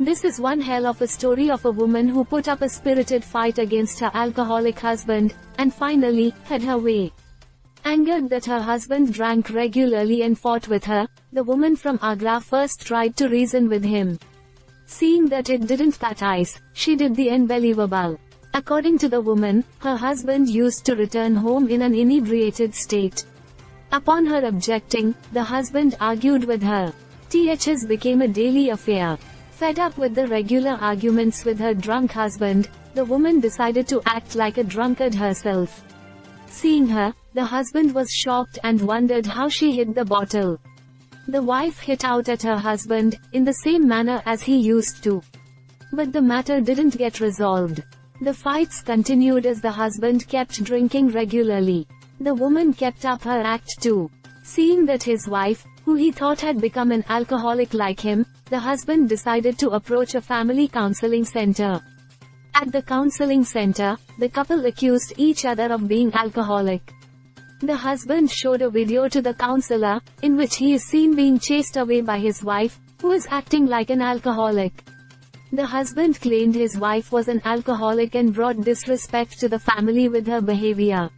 This is one hell of a story of a woman who put up a spirited fight against her alcoholic husband, and finally, had her way. Angered that her husband drank regularly and fought with her, the woman from Agra first tried to reason with him. Seeing that it didn't cut ice, she did the unbelievable. According to the woman, her husband used to return home in an inebriated state. Upon her objecting, the husband argued with her. This became a daily affair. Fed up with the regular arguments with her drunk husband, the woman decided to act like a drunkard herself. Seeing her, the husband was shocked and wondered how she hid the bottle. The wife hit out at her husband, in the same manner as he used to. But the matter didn't get resolved. The fights continued as the husband kept drinking regularly. The woman kept up her act too. Seeing that his wife, who he thought had become an alcoholic like him, the husband decided to approach a family counseling center. At the counseling center, the couple accused each other of being alcoholic. The husband showed a video to the counselor, in which he is seen being chased away by his wife, who is acting like an alcoholic. The husband claimed his wife was an alcoholic and brought disrespect to the family with her behavior.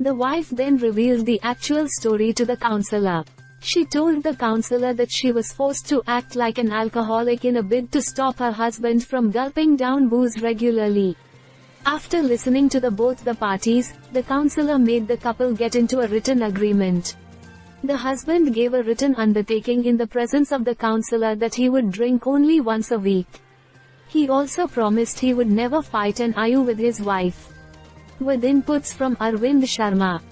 The wife then revealed the actual story to the counselor. She told the counselor that she was forced to act like an alcoholic in a bid to stop her husband from gulping down booze regularly. After listening to both the parties, the counselor made the couple get into a written agreement. The husband gave a written undertaking in the presence of the counselor that he would drink only once a week. He also promised he would never fight an iu with his wife. With inputs from Arvind Sharma.